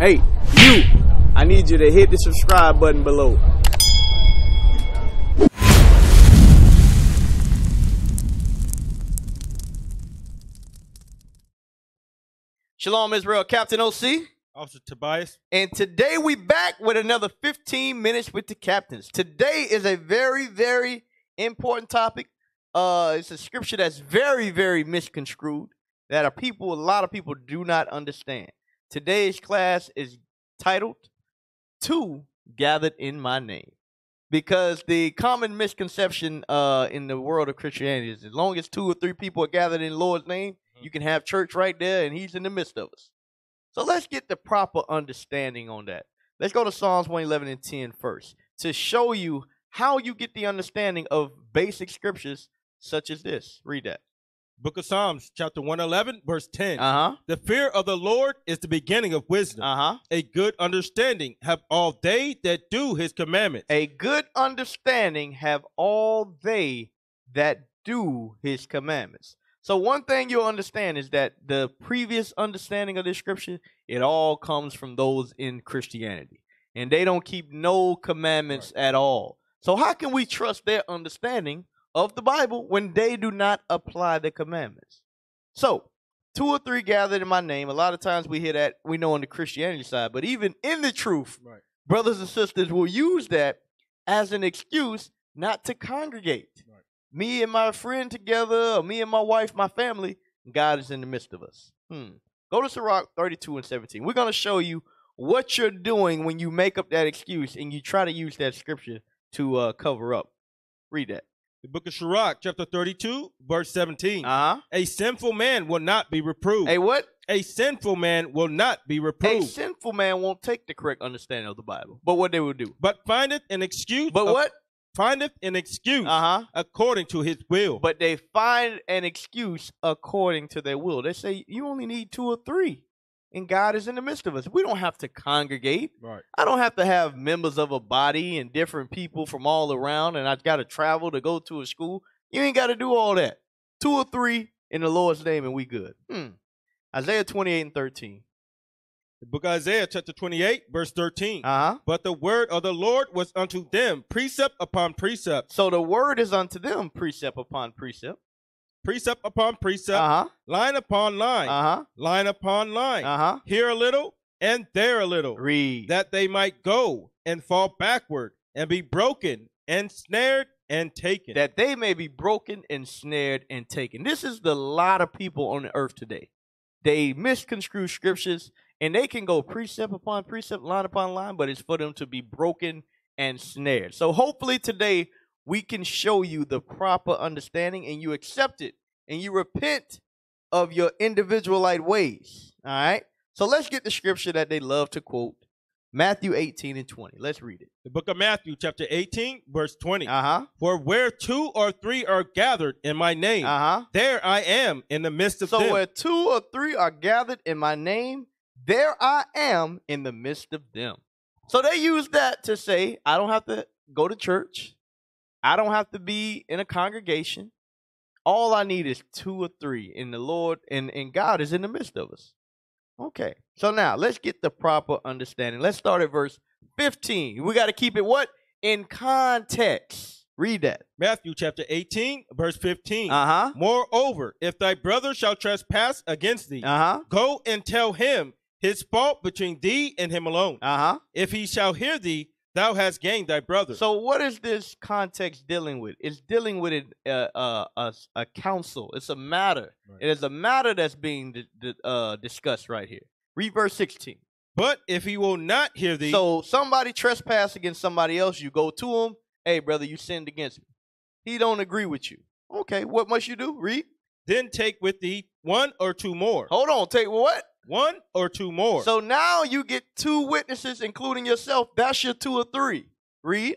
Hey, you, I need you to hit the subscribe button below. Shalom Israel, Captain OC. Officer Tobias. And today we back with another 15 minutes with the captains. Today is a very, very important topic. It's a scripture that's very, very misconstrued that a lot of people do not understand. Today's class is titled, Two Gathered in My Name. Because the common misconception in the world of Christianity is as long as 2 or 3 people are gathered in the Lord's name, you can have church right there and he's in the midst of us. So let's get the proper understanding on that. Let's go to Psalms 111 and 10 first to show you how you get the understanding of basic scriptures such as this. Read that. Book of Psalms, chapter 111, verse 10. The fear of the Lord is the beginning of wisdom. A good understanding have all they that do his commandments. A good understanding have all they that do his commandments. So one thing you'll understand is that the previous understanding of this scripture, it all comes from those in Christianity. And they don't keep no commandments at all. So how can we trust their understanding of the Bible when they do not apply the commandments? So 2 or 3 gathered in my name. A lot of times we hear that, we know on the Christianity side, but even in the truth, brothers and sisters will use that as an excuse not to congregate. Me and my friend together, or me and my wife, my family, God is in the midst of us. Go to Sirach 32 and 17. We're going to show you what you're doing when you make up that excuse and you try to use that scripture to cover up. Read that. The book of Sirach, chapter 32, verse 17. A sinful man will not be reproved. A what? A sinful man will not be reproved. A sinful man won't take the correct understanding of the Bible. But what they will do? But findeth an excuse. But what? Findeth an excuse according to his will. But they find an excuse according to their will. They say, you only need 2 or 3, and God is in the midst of us. We don't have to congregate. I don't have to have members of a body and different people from all around, and I've got to travel to go to a school. You ain't got to do all that. 2 or 3 in the Lord's name, and we good. Isaiah 28 and 13. The book of Isaiah, chapter 28, verse 13. But the word of the Lord was unto them, precept upon precept. So the word is unto them, precept upon precept. Precept upon precept. Line upon line. Line upon line. Here a little and there a little. Read. That they might go and fall backward and be broken and snared and taken. That they may be broken and snared and taken. This is the lot of people on the earth today. They misconstrue scriptures. And they can go precept upon precept, line upon line, but it's for them to be broken and snared. So hopefully today we can show you the proper understanding and you accept it and you repent of your individualite ways. All right. So let's get the scripture that they love to quote. Matthew 18 and 20. Let's read it. The book of Matthew, chapter 18, verse 20. For where 2 or 3 are gathered in my name, there I am in the midst of them. So where 2 or 3 are gathered in my name, there I am in the midst of them. So they use that to say, I don't have to go to church. I don't have to be in a congregation. All I need is 2 or 3 in the Lord, and God is in the midst of us. Okay, so now let's get the proper understanding. Let's start at verse 15. We got to keep it what? In context. Read that. Matthew chapter 18, verse 15. Moreover, if thy brother shall trespass against thee, go and tell him his fault between thee and him alone. If he shall hear thee, thou hast gained thy brother. So what is this context dealing with? It's dealing with a counsel. It's a matter. It is a matter that's being discussed right here. Read verse 16. But if he will not hear thee. So somebody trespass against somebody else. You go to him. Hey, brother, you sinned against me. He don't agree with you. Okay, what must you do? Read. Then take with thee 1 or 2 more. Hold on. Take what? 1 or 2 more. So now you get 2 witnesses, including yourself. That's your 2 or 3. Read.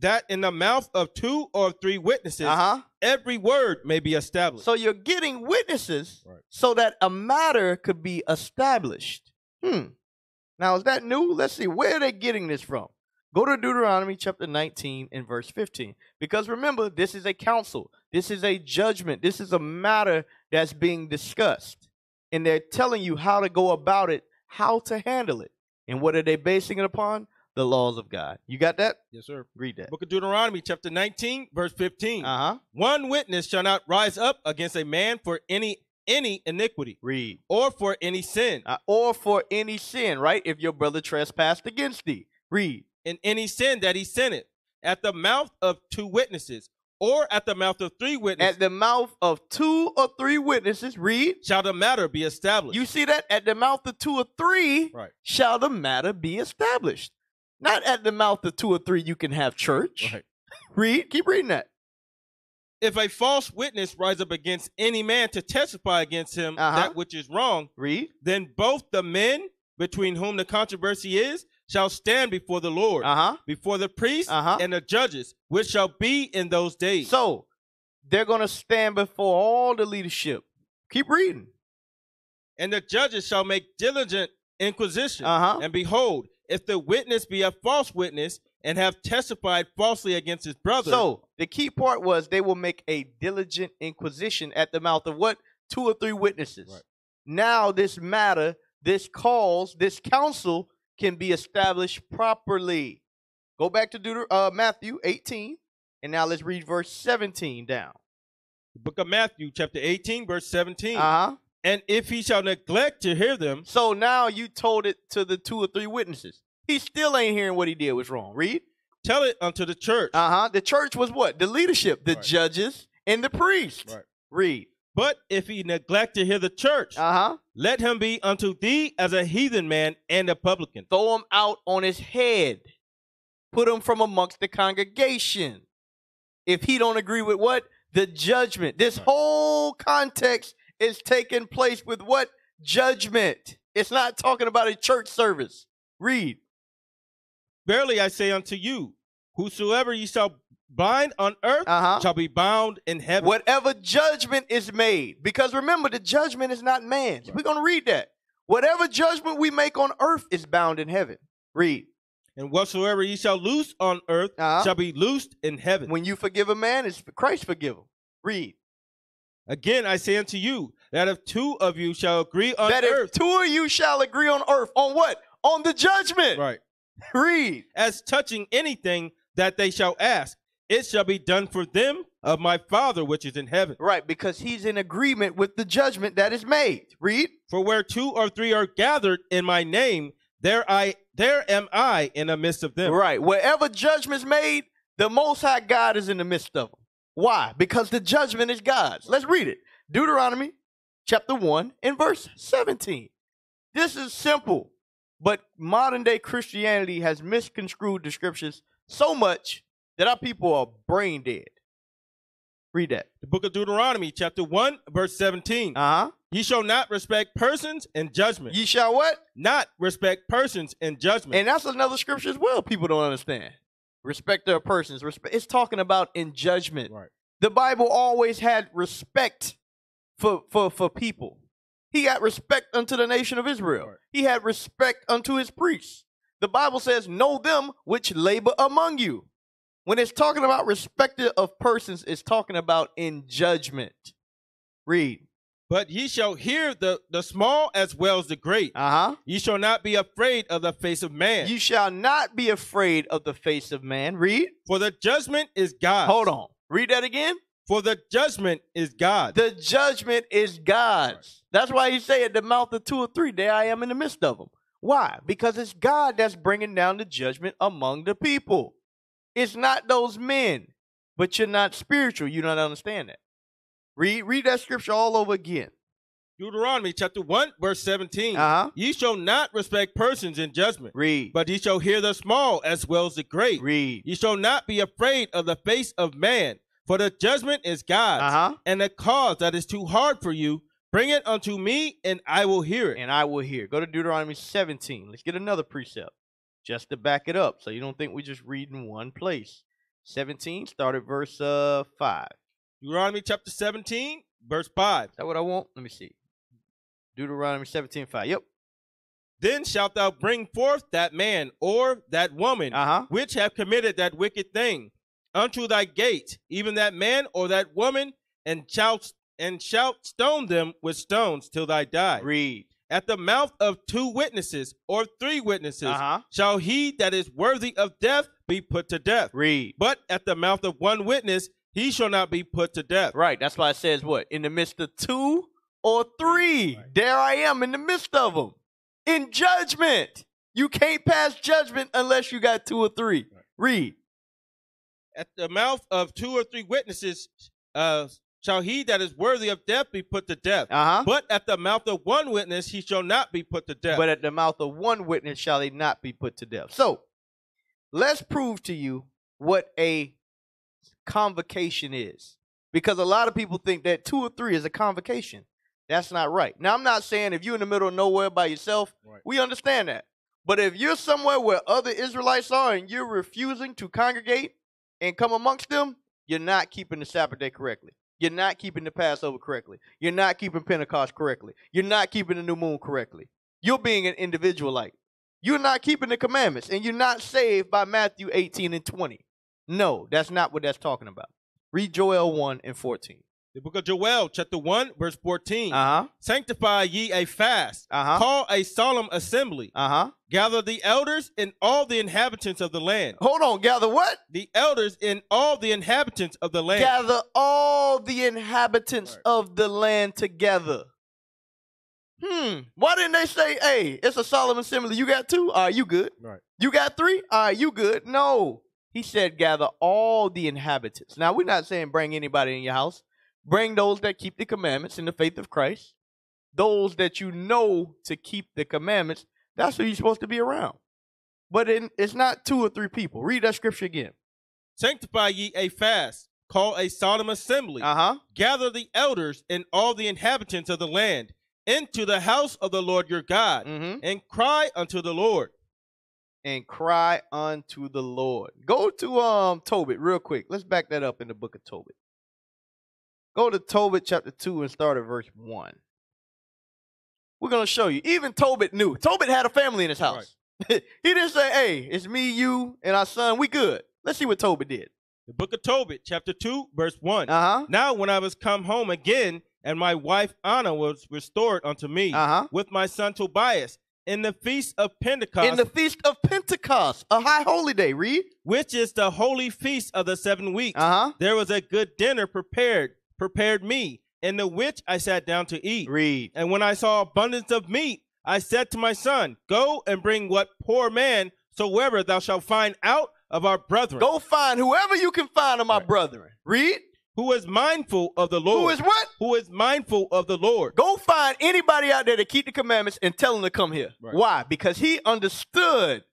That in the mouth of 2 or 3 witnesses, every word may be established. So you're getting witnesses so that a matter could be established. Now, is that new? Let's see. Where are they getting this from? Go to Deuteronomy chapter 19 and verse 15. Because remember, this is a counsel. This is a judgment. This is a matter that's being discussed. And they're telling you how to go about it, how to handle it. And what are they basing it upon? The laws of God. You got that? Yes, sir. Read that. Book of Deuteronomy, chapter 19, verse 15. One witness shall not rise up against a man for any iniquity. Read. Or for any sin. Or for any sin, right? If your brother trespassed against thee. Read. In any sin that he sinneth, at the mouth of two witnesses, or at the mouth of three witnesses. At the mouth of two or three witnesses, read. Shall the matter be established. You see that? At the mouth of two or three, right, shall the matter be established. Not at the mouth of two or three you can have church. Right. Read. Keep reading that. If a false witness rise up against any man to testify against him that which is wrong, read. Then both the men between whom the controversy is shall stand before the Lord, before the priests and the judges, which shall be in those days. So they're going to stand before all the leadership. Keep reading. And the judges shall make diligent inquisition. And behold, if the witness be a false witness and have testified falsely against his brother. So the key part was they will make a diligent inquisition at the mouth of what? Two or three witnesses. Right. Now this matter, this cause, this counsel can be established properly. Go back to Matthew 18, and now let's read verse 17 down. The book of Matthew, chapter 18, verse 17. And if he shall neglect to hear them. So now you told it to the two or three witnesses. He still ain't hearing what he did was wrong. Read. Tell it unto the church. The church was what? The leadership, the judges, and the priests. Read. But if he neglect to hear the church, let him be unto thee as a heathen man and a publican. Throw him out on his head. Put him from amongst the congregation. If he don't agree with what? The judgment. This whole context is taking place with what? Judgment. It's not talking about a church service. Read. Verily I say unto you, whosoever ye shall bind on earth shall be bound in heaven. Whatever judgment is made, because remember, the judgment is not man's. We're going to read that. Whatever judgment we make on earth is bound in heaven. Read. And whatsoever ye shall loose on earth shall be loosed in heaven. When you forgive a man, it's Christ forgive him. Read. Again, I say unto you, that if two of you shall agree on earth. That if two of you shall agree on earth, on what? On the judgment. Right. Read. As touching anything that they shall ask, it shall be done for them of my Father which is in heaven. Right, because he's in agreement with the judgment that is made. Read. For where two or three are gathered in my name, there am I in the midst of them. Right. Wherever judgment's made, the Most High God is in the midst of them. Why? Because the judgment is God's. Let's read it. Deuteronomy chapter 1 and verse 17. This is simple, but modern day Christianity has misconstrued the scriptures so much that our people are brain dead. Read that. The book of Deuteronomy, chapter 1, verse 17. Ye shall not respect persons in judgment. Ye shall what? Not respect persons in judgment. And that's another scripture as well people don't understand. Respect their persons. It's talking about in judgment. Right. The Bible always had respect for people. He had respect unto the nation of Israel. Right. He had respect unto his priests. The Bible says, know them which labor among you. When it's talking about respect of persons, it's talking about in judgment. Read. But ye shall hear the small as well as the great. Ye shall not be afraid of the face of man. You shall not be afraid of the face of man. Read. For the judgment is God's. Hold on. Read that again. For the judgment is God's. The judgment is God's. Right. That's why he said, at the mouth of two or three, there I am in the midst of them. Why? Because it's God that's bringing down the judgment among the people. It's not those men, but you're not spiritual. You don't understand that. Read that scripture all over again. Deuteronomy chapter 1, verse 17. Ye shall not respect persons in judgment. Read. But ye shall hear the small as well as the great. Read. Ye shall not be afraid of the face of man, for the judgment is God's. And the cause that is too hard for you, bring it unto me, and I will hear it. And I will hear. Go to Deuteronomy 17. Let's get another precept, just to back it up, so you don't think we're just reading one place. 17, start at verse 5. Deuteronomy chapter 17, verse 5. Is that what I want? Let me see. Deuteronomy 17, 5. Yep. Then shalt thou bring forth that man or that woman which have committed that wicked thing unto thy gate, even that man or that woman, and shalt stone them with stones till they die. Read. At the mouth of two witnesses or three witnesses shall he that is worthy of death be put to death. Read. But at the mouth of one witness, he shall not be put to death. Right. That's why it says what? In the midst of two or three. Right. There I am in the midst of them. In judgment. You can't pass judgment unless you got two or three. Right. Read. At the mouth of two or three witnesses shall he that is worthy of death be put to death. But at the mouth of one witness he shall not be put to death. But at the mouth of one witness shall he not be put to death. So, let's prove to you what a convocation is. Because a lot of people think that two or three is a convocation. That's not right. Now, I'm not saying if you're in the middle of nowhere by yourself, right, we understand that. But if you're somewhere where other Israelites are and you're refusing to congregate and come amongst them, you're not keeping the Sabbath day correctly. You're not keeping the Passover correctly. You're not keeping Pentecost correctly. You're not keeping the new moon correctly. You're being an individualite. You're not keeping the commandments, and you're not saved by Matthew 18 and 20. No, that's not what that's talking about. Read Joel 1 and 14. The book of Joel, chapter 1, verse 14. Sanctify ye a fast. Call a solemn assembly. Gather the elders and all the inhabitants of the land. Hold on, gather what? The elders and all the inhabitants of the land. Gather all the inhabitants of the land together. Why didn't they say, hey, it's a solemn assembly. You got two? All right, you good. Right. You got three? All right, you good. No. He said gather all the inhabitants. Now, we're not saying bring anybody in your house. Bring those that keep the commandments in the faith of Christ. Those that you know to keep the commandments. That's who you're supposed to be around. But it's not two or three people. Read that scripture again. Sanctify ye a fast. Call a solemn assembly. Gather the elders and all the inhabitants of the land into the house of the Lord your God, and cry unto the Lord. And cry unto the Lord. Go to Tobit real quick. Let's back that up in the book of Tobit. Go to Tobit chapter 2 and start at verse 1. We're going to show you. Even Tobit knew. Tobit had a family in his house. Right. He didn't say, hey, it's me, you, and our son. We good. Let's see what Tobit did. The book of Tobit chapter 2 verse 1. Now when I was come home again, and my wife Anna was restored unto me with my son Tobias in the feast of Pentecost. In the feast of Pentecost, a high holy day, read. Which is the holy feast of the 7 weeks. There was a good dinner prepared me, in the which I sat down to eat. Read. And when I saw abundance of meat, I said to my son, go and bring what poor man soever thou shalt find out of our brethren. Go find whoever you can find of my brethren. Read. Who is mindful of the Lord. Who is what? Who is mindful of the Lord. Go find anybody out there to keep the commandments and tell them to come here. Right. Why? Because he understood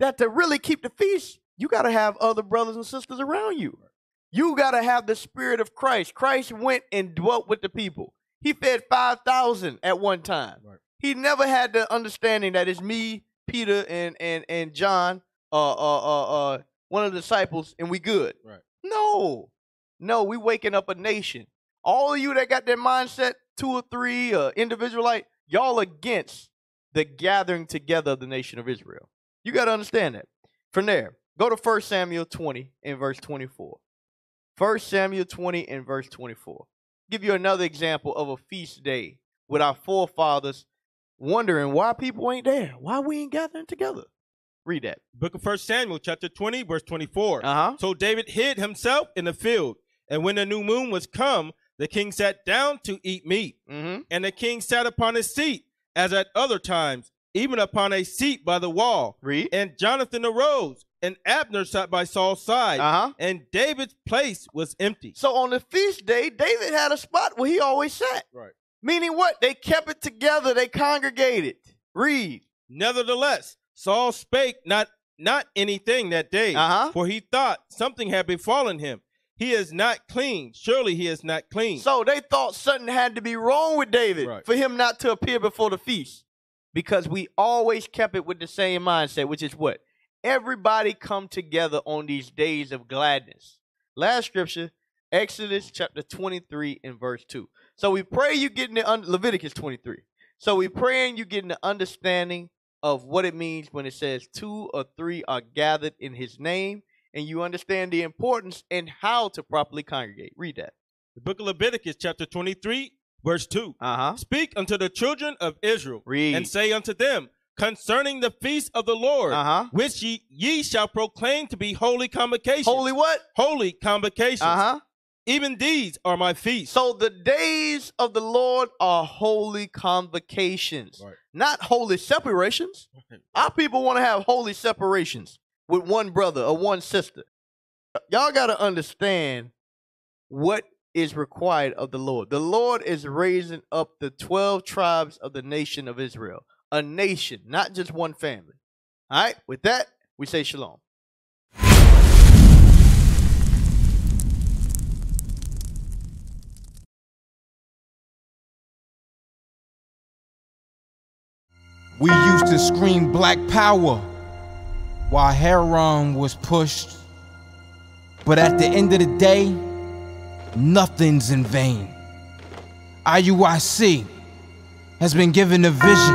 that to really keep the feast, you got to have other brothers and sisters around you. Right. You got to have the spirit of Christ. Christ went and dwelt with the people. He fed 5,000 at one time. Right. He never had the understanding that it's me, Peter, and John, one of the disciples, and we good. Right. No. No, we waking up a nation. All of you that got that mindset, two or three, individualite, y'all against the gathering together of the nation of Israel. You got to understand that. From there, go to 1 Samuel 20 and verse 24. 1 Samuel 20 and verse 24. Give you another example of a feast day with our forefathers wondering why people ain't there, why we ain't gathering together. Read that. Book of 1 Samuel chapter 20 verse 24. So David hid himself in the field. And when the new moon was come, the king sat down to eat meat. And the king sat upon his seat, as at other times, even upon a seat by the wall. Read. And Jonathan arose, and Abner sat by Saul's side. And David's place was empty. So on the feast day, David had a spot where he always sat. Right. Meaning what? They kept it together. They congregated. Read. Nevertheless, Saul spake not anything that day, for he thought something had befallen him. He is not clean. Surely he is not clean. So they thought something had to be wrong with David for him not to appear before the feast, because we always kept it with the same mindset, which is what? Everybody come together on these days of gladness. Last scripture, Exodus chapter 23 and verse 2. So we pray you getting the Leviticus 23. So we praying you getting the understanding of what it means when it says two or three are gathered in his name, and you understand the importance and how to properly congregate. Read that. The book of Leviticus chapter 23 Verse 2. Speak unto the children of Israel. Read. And say unto them, concerning the feast of the Lord, which ye shall proclaim to be holy convocations. Holy what? Holy convocations. Even these are my feasts. So the days of the Lord are holy convocations, right, not holy separations. Our people want to have holy separations with one brother or one sister. Y'all got to understand what is required of the Lord. The Lord is raising up the 12 tribes of the nation of Israel, a nation, not just one family. All right, with that, we say shalom. We used to scream black power while Heron was pushed. But at the end of the day, nothing's in vain. IUIC has been given a vision.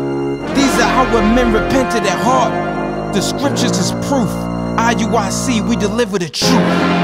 These are how men repented at heart. The scriptures is proof. IUIC, we deliver the truth.